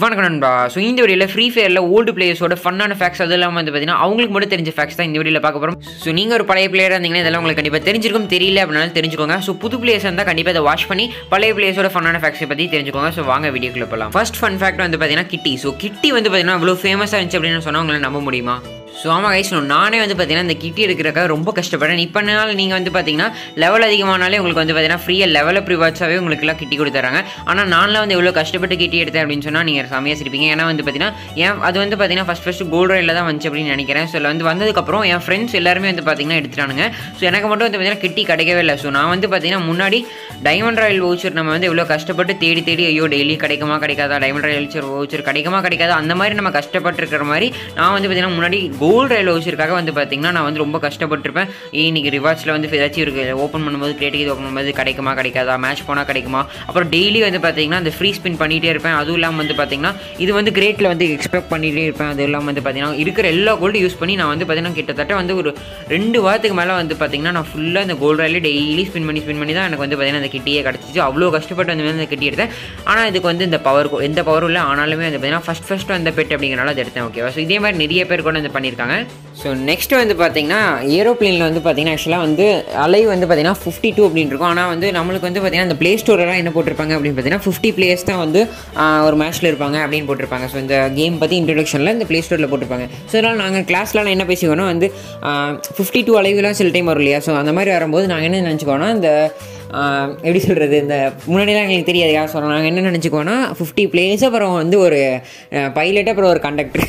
வணக்கம் நண்பா. ஸோ இந்த வீடியோவில் ஃப்ரீ ஃபயரில் ஓல்டு பிளேயர்ஸோட ஃபன்னான ஃபேக்ஸ் அது இல்லாமல் வந்து பார்த்தீங்கன்னா அவங்களுக்கு மட்டும் தெரிஞ்ச ஃபேக்ஸ் தான் இந்த வீடியோவில் பார்க்க போகிறோம். ஸோ நீங்கள் ஒரு பழைய பிளேயராக இருந்தீங்கன்னா இதெல்லாம் உங்களுக்கு கண்டிப்பாக தெரிஞ்சிருக்கும், தெரியல அப்படின்னாலும் தெரிஞ்சுக்கோங்க. ஸோ புது பிளேயர்ஸ் இருந்தால் கண்டிப்பாக அதை வாட்ச் பண்ணி பழைய பிளேயர்ஸோட ஃபன்னான ஃபேக்ஸை பற்றி தெரிஞ்சுக்கோங்க. ஸோ வாங்க வீடியோக்குள்ள போகலாம். ஃபர்ஸ்ட் ஃபன் ஃபேக்ட் வந்து பார்த்தீங்கன்னா கிட்டி. ஸோ கிட்டி வந்து பார்த்தீங்கன்னா அவ்வளோ ஃபேமஸாக இருந்துச்சு அப்படின்னு சொன்னால் உங்களை நம்ப முடியுமா? ஸோ ஆமாம் கைஸ், நானே வந்து பார்த்தீங்கன்னா இந்த கிட்டி எடுக்கிறக்காக ரொம்ப கஷ்டப்படுறேன். இப்போ நாள் நீங்கள் வந்து பார்த்தீங்கன்னா லெவல் அதிகமானாலே உங்களுக்கு வந்து பார்த்தீங்கன்னா ஃப்ரீயாக லெவலப் ப்ரிவாட்ஸாகவே உங்களுக்குலாம் கிட்டி கொடுத்துறாங்க. ஆனால் நான்லாம் வந்து எவ்வளோ கஷ்டப்பட்டு கிட்டி எடுத்தேன் அப்படின்னு சொன்னால் நீங்கள் செமையாக சிரிப்பீங்க. ஏன்னா வந்து பார்த்தீங்கன்னா அது வந்து பார்த்தீங்கன்னா ஃபஸ்ட்டு கோல்டு ரேட்டில் தான் வந்துச்சு அப்படின்னு நினைக்கிறேன். ஸோ வந்து வந்ததுக்கப்புறம் என் ஃப்ரெண்ட்ஸ் எல்லாருமே வந்து பார்த்தீங்கன்னா எடுத்துட்டானுங்க. ஸோ எனக்கு மட்டும் வந்து பார்த்தீங்கன்னா கிட்டி கிடைக்கவே இல்லை. ஸோ நான் வந்து பார்த்தீங்கன்னா முன்னாடி டைமண்ட் ராயல் வவுச்சர் நம்ம வந்து எவ்வளோ கஷ்டப்பட்டு தேடி தேடி ஐயோ டெய்லி கிடைக்குமா கிடைக்காதா, டைமண்ட் ராயல் வவுச்சர் கிடைக்குமா கிடைக்காதா, அந்த மாதிரி நம்ம கஷ்டப்பட்டுருக்கிற மாதிரி நான் வந்து பார்த்தீங்கன்னா முன்னாடி கோல்டு ரயில் வவுச்சருக்காக வந்து பார்த்தீங்கன்னா நான் வந்து ரொம்ப கஷ்டப்பட்டுருப்பேன். இன்றைக்கி ரிவார்ட்ஸில் வந்து ஏதாச்சும் இருக்குது ஓப்பன் பண்ணும்போது கிரியேட்டிவ் ஓப்பன் பண்ணும்போது கிடைக்குமா கிடைக்காதா, மேட்ச் போனால் கிடைக்குமா, அப்புறம் டெய்லி வந்து பார்த்தீங்கன்னா அந்த ஃப்ரீ ஸ்பின் பண்ணிகிட்டே இருப்பேன். அதுவும் இல்லாமல் வந்து பார்த்தீங்கன்னா இது வந்து கிரேட்டில் வந்து எக்ஸ்பெக்ட் பண்ணிகிட்டே இருப்பேன். அது இல்லாமல் வந்து பார்த்தீங்கன்னா இருக்கிற எல்லா கோல்டு யூஸ் பண்ணி நான் வந்து பார்த்தீங்கன்னா கிட்டத்தட்ட வந்து ஒரு 2 வாரத்துக்கு மேலே வந்து பார்த்தீங்கன்னா நான் ஃபுல்லாக அந்த கோல்டு ரயிலே டெய்லி ஸ்பின் பண்ணி தான் எனக்கு வந்து பார்த்தீங்கன்னா அந்த கிட்டியே கிடச்சிச்சு. அவ்வளோ கஷ்டப்பட்டு வந்து அந்த கிட்டி எடுத்தேன். ஆனால் இதுக்கு வந்து இந்த பவர் எந்த பவரும் இல்லை. ஆனாலுமே வந்து பார்த்தீங்கன்னா ஃபஸ்ட்டு அந்த பெட் அப்படிங்கிறனால அதை எடுத்தேன். ஓகேவா? ஸோ இதே மாதிரி நிறைய பேர் கூட வந்து பண்ணியிருக்காங்க. ஸோ நெக்ஸ்ட் வந்து பார்த்தீங்கன்னா ஏரோப்ளேனில் வந்து பார்த்தீங்கன்னா ஆக்சுவலாக வந்து அலை வந்து பார்த்தீங்கன்னா 52 அப்படின்னு இருக்கும். ஆனால் வந்து நம்மளுக்கு வந்து பார்த்தீங்கன்னா அந்த ப்ளே ஸ்டோரெலாம் என்ன போட்டிருப்பாங்க அப்படின்னு பார்த்தீங்கன்னா 50 பிளேயர்ஸ் தான் வந்து ஒரு மேட்ச்சில் இருப்பாங்க அப்படின்னு போட்டிருப்பாங்க. ஸோ இந்த கேம் பற்றி இன்ட்ரடக்ஷனில் இந்த ப்ளே ஸ்டோரில் போட்டிருப்பாங்க. ஸோ அதனால் நாங்கள் கிளாஸ்லாம் என்ன பேசிக்கோன்னா வந்து 52 அலைவெலாம் சில டைம் வரும் இல்லையா? ஸோ அந்த மாதிரி வரும்போது நாங்கள் என்ன நினச்சிக்கோன்னா இந்த எப்படி சொல்கிறது, இந்த முன்னாடிலாம் எங்களுக்கு தெரியாது யார் சொல்கிறோம். நாங்கள் என்ன நினச்சிக்கோன்னா 50 பிளேயர்ஸ் அப்புறம் வந்து ஒரு பைலட் அப்புறம் ஒரு கண்டக்டர்.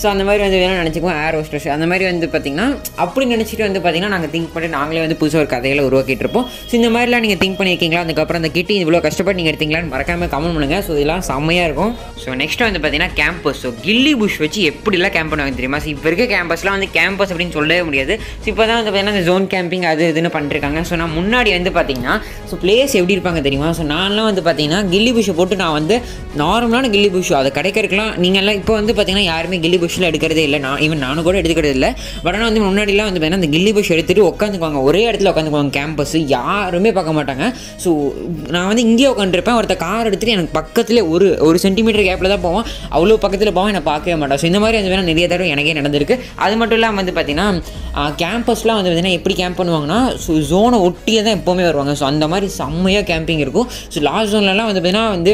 ஸோ அந்த மாதிரி வந்து வேணால் நினச்சிக்குவோம் ஏர் ஹோஸ்டர்ஸ் அந்த மாதிரி வந்து பார்த்திங்கன்னா அப்படி நினச்சிட்டு வந்து பார்த்திங்கன்னா நாங்கள் திங்க் பண்ணி நாங்களே வந்து புதுசாக ஒரு கதைகளை உருவாக்கிட்டு இருப்போம். ஸோ இந்த மாதிரிலாம் நீங்கள் திங்க் பண்ணியிருக்கீங்களா? அதுக்கப்புறம் அந்த கிட்டி இவ்வளோ கஷ்டப்பட்டு நீங்கள் எடுத்தீங்களான்னு மறக்காமல் கமெண்ட் பண்ணுங்கள். ஸோ இதெல்லாம் செம்மையாக இருக்கும். ஸோ நெக்ஸ்ட் வந்து பார்த்திங்கன்னா கேம்பஸ். ஸோ கில்லி புஷ் வச்சு எப்படிலாம் கேம்ப் பண்ணுவாங்க தெரியுமா? ஸோ இப்போ இருக்க கேம்பஸ்லாம் வந்து கேம்பஸ் அப்படின்னு சொல்லவே முடியாது. ஸோ இப்போ தான் வந்து பார்த்திங்கன்னா இந்த ஜோன் கேம்பிங் அது இதுன்னு பண்ணிருக்காங்க. ஸோ நான் முன்னாடி வந்து பார்த்திங்கன்னா ஸோ பிளேயர்ஸ் எப்படி இருப்பாங்க தெரியுமா? ஸோ நான்லாம் வந்து பார்த்தீங்கன்னா கில்லி புஷை போட்டு நான் வந்து நார்மலான கில்லி புஷ் அதை கிடைக்கிறதுக்குலாம் நீங்கள்லாம் இப்போ வந்து பார்த்தீங்கன்னா யாருமே கில்லி புஷ்ஷில் எடுக்கிறதே இல்லை. நான் ஈவன் நானும் கூட எடுத்துக்கிறது இல்லை. பட் ஆனால் வந்து முன்னாடிலாம் வந்து பார்த்தீங்கன்னா அந்த கில்லி புஷ் எடுத்துகிட்டு உட்காந்துக்குவாங்க, ஒரே இடத்துல உட்காந்துக்குவாங்க. கேம்பஸ் யாருமே பார்க்க மாட்டாங்க. ஸோ நான் வந்து இங்கேயே உட்காந்துருப்பேன். ஒருத்த கார் எடுத்துகிட்டு எனக்கு பக்கத்தில் ஒரு சென்டிமீட்டர் கேப்பில் தான் போவோம். அவ்வளோ பக்கத்தில் போவோம், என்னை பார்க்கவே மாட்டேன். ஸோ இந்த மாதிரி வந்து வேணால் நிறைய தடவை எனக்கே நடந்திருக்கு. அது மட்டும் இல்லாமல் வந்து பார்த்தீங்கன்னா கேம்பஸ்லாம் வந்து பார்த்தீங்கன்னா எப்படி கேம்ப் பண்ணுவாங்கன்னா ஸோ ஜோனை ஒட்டியே தான் எப்போவுமே வருவாங்க. ஸோ அந்த மாதிரி செம்மையாக கேம்பிங் இருக்கும். ஸோ லாஸ்ட் ஜோன்லலாம் வந்து பார்த்தீங்கன்னா வந்து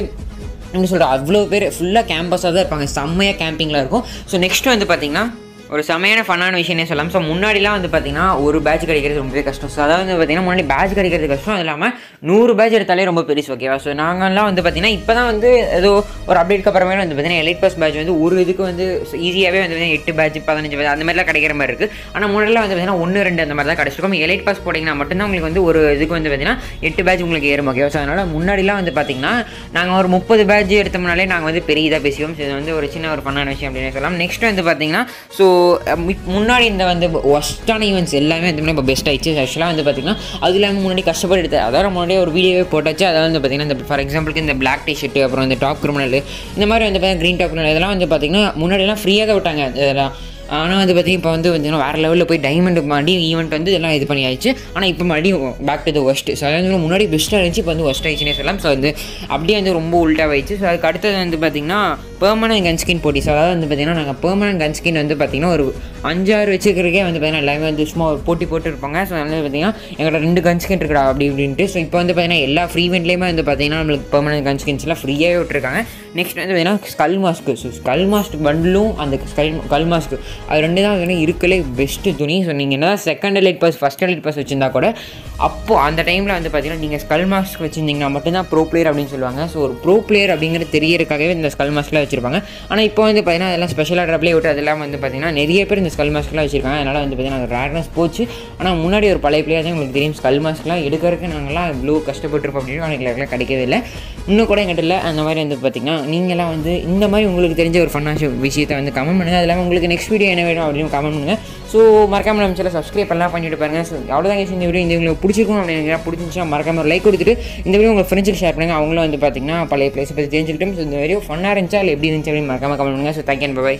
என்ன சொல்கிற அவ்வளோ பேர் ஃபுல்லாக கேம்பஸாக தான் இருப்பாங்க. செம்மையாக கேம்பிங்லாம் இருக்கும். ஸோ நெக்ஸ்ட் வந்து பார்த்தீங்கன்னா ஒரு செமையான ஃபன்னான விஷயம்னே சொல்லலாம். ஸோ முன்னாடிலாம் வந்து பார்த்தீங்கன்னா ஒரு பேட்ச் கிடைக்கிறது ரொம்பவே கஷ்டம். ஸோ அதாவது வந்து பார்த்தீங்கன்னா முன்னாடி பேட்ச் கிடைக்கிறது கஷ்டம். அது இல்லாமல் 100 பேட்ச் எடுத்தாலே ரொம்ப பெருசு. ஓகேவா? ஸோ நாங்கள்லாம் வந்து பார்த்தீங்கன்னா இப்போ தான் வந்து ஏதோ ஒரு அப்டேட்க்கு அப்புறமே வந்து பார்த்தீங்கன்னா எலைட் பாஸ் பேட்ச் வந்து ஒரு இதுக்கு வந்து ஈஸியாகவே வந்து பார்த்தீங்கன்னா 8 பேட்ச் 15 பேட்ச் அந்த மாதிரிலாம் கிடைக்கிற மாதிரி இருக்குது. ஆனால் முன்னாடிலாம் வந்து பார்த்தீங்கன்னா 1 2 அந்த மாதிரி தான் கிடச்சிருக்கும். எலைட் பாஸ் போட்டிங்கன்னா மட்டும்தான் உங்களுக்கு வந்து ஒரு இதுக்கு வந்து பார்த்தீங்கன்னா 8 பேட்ச் உங்களுக்கு ஏறும். ஓகேவா? ஸோ அதனால் முன்னாடிலாம் வந்து பார்த்தீங்கன்னா நாங்கள் ஒரு 30 பேட்ச் எடுத்தோம்னாலே நாங்கள் வந்து பெரிய இதாக பேசுவோம். ஸோ இது வந்து ஒரு சின்ன ஒரு ஃபன்னான விஷயம் அப்படின்னு சொல்லலாம். நெக்ஸ்ட் வந்து பார்த்தீங்கன்னா ஸோ முன்னாடி இந்த வந்து ஒஸ்டான ஈவெண்ட்ஸ் எல்லாமே வந்து இப்போ பெஸ்ட் ஆகிடுச்சு. ஆக்சுவலாக வந்து பார்த்திங்கன்னா அது இல்லாமல் முன்னாடி கஷ்டப்பட்டு எடுத்து அதாவது முன்னாடியே ஒரு வீடியோவே போட்டாச்சு. அதாவது வந்து பார்த்திங்கன்னா இந்த ஃபார் எக்ஸாம்பிளுக்கு இந்த பிளாக் டி ஷர்ட்டு அப்புறம் இந்த டாப் கிரிமினல் இந்த மாதிரி வந்து பார்த்திங்கன்னா க்ரீன் டாப் கிரிமினல் இதெல்லாம் வந்து பார்த்திங்கன்னா முன்னாடியெல்லாம் ஃப்ரீயாக தான் விட்டாங்க. இதெல்லாம் ஆனால் வந்து பார்த்திங்கன்னா இப்போ வந்து வந்து வேறு லெவலில் போய் டைமண்ட் மாடி ஈவெண்ட் வந்து இதெல்லாம் இது பண்ணி ஆயிடுச்சு. ஆனால் இப்போ மறுபடியும் back to the worst. So அதாவது வந்து முன்னாடி பெஸ்ட்டாக இருந்துச்சு, இப்போ வந்து ஒஸ்ட் ஆயிடுச்சுன்னே சொல்லலாம். ஸோ வந்து அப்படியே வந்து ரொம்ப உல்ட்டாக ஆயிடுச்சு. ஸோ அதுக்கு அடுத்தது வந்து பார்த்திங்கன்னா பெர்மனன்ட் கன்ஸ்கின் போட்டி. ஸோ அதாவது வந்து பார்த்திங்கன்னா நாங்கள் பெர்மனன்ட் கன்ஸ்கின் வந்து பார்த்திங்கன்னா ஒரு 5-6 வச்சுக்கிறக்கே வந்து பார்த்திங்கன்னா எல்லாமே வந்து சும்மா ஒரு போட்டி போட்டு இருப்பாங்க. ஸோ அதனால் பார்த்திங்கன்னா எங்கள்கிட்ட 2 கன்ஸ்கின் இருக்குடா அப்படி இப்படின்ட்டு. ஸோ இப்போ வந்து பார்த்திங்கன்னா எல்லா ஃப்ரீ இவெண்ட்லேயுமே வந்து பார்த்திங்கன்னா நம்மளுக்கு பெர்மனன்ட் கன்ஸ்கின்ஸ்லாம் ஃப்ரீயாகவே விட்டுருக்காங்க. நெக்ஸ்ட் வந்து பார்த்திங்கன்னா skull mask. So skull mask பண்டிலும் அந்த ஸ்கல் மாஸ்க்கு அது 2 தான் வந்து இருக்கலே பெஸ்ட்டு துணி. ஸோ நீங்கள் என்ன தான் second elite pass first elite pass வச்சுருந்தா கூட அப்போது அந்த டைமில் வந்து பார்த்தீங்கன்னா நீங்கள் ஸ்கல் மாஸ்க் வச்சுருந்தீங்கன்னா மட்டும்தான் ப்ரோ பிளேயர் அப்படின்னு சொல்லுவாங்க. ஸோ ஒரு ப்ரோ பிளேயர் அப்படிங்கிறது தெரியறதுக்காகவே இந்த ஸ்கல் மாஸ்க்லாம் வச்சுருப்பாங்க. ஆனால் இப்போ வந்து பார்த்தீங்கன்னா அதெல்லாம் ஸ்பெஷலாக ட்ராப்லேயே விட்டு அதெல்லாம் வந்து பார்த்தீங்கன்னா நிறைய பேர் இந்த ஸ்கல் மாஸ்க்லாம் வச்சுருக்காங்க. அதனால் வந்து பார்த்தீங்கன்னா அது ரேர்னஸ் போச்சு. ஆனால் முன்னாடி ஒரு பழைய பிளேயர் தான் உங்களுக்கு தெரியும் ஸ்கல் மாஸ்க்லாம் எடுக்கிறதுக்கு நாங்கள்லாம் இவ்வளோ கஷ்டப்பட்டுருப்போம் அப்படின்னு எனக்கு கிடைக்கவே இல்லை. இன்னும் கூட எங்கிட்ட இல்லை. அந்த மாதிரி வந்து பார்த்தீங்கன்னா நீங்களாம் வந்து இந்த மாதிரி உங்களுக்கு தெரிஞ்ச ஒரு ஃபன்னான விஷயத்தை வந்து கமெண்ட் பண்ணுங்கள். அதெல்லாம் உங்களுக்கு நெக்ஸ்ட் வீடியோ என்ன வேணும் அப்படின்னு கமெண்ட் பண்ணுங்கள். ஸோ மறக்காமல் நம்ம சேனலை சப்ஸ்கிரைப் எல்லாம் பண்ணிட்டு பாருங்கள். ஸோ அவ்வளோதான் இந்த வீடியோ. இந்த உங்களுக்கு பிடிச்சிருக்கும் அப்படின்னு பிடிச்சிருந்துச்சா மறக்காமல் ஒரு லைக் கொடுத்துட்டு இந்த வீடியோ உங்கள் ஃப்ரெண்ட்ஸுக்கு ஷேர் பண்ணுங்கள். அவங்களும் வந்து பார்த்தீங்கன்னா பழைய பிளேஸை பற்றி தெரிஞ்சுக்கிட்டோம். ஸோ இந்த வீடியோ ஃபன்னாக இருந்துச்சா இல்லை எப்படி இருந்துச்சு அப்படின்னு மறக்காமல் கமெண்ட் பண்ணுங்கள். So thank you. பை.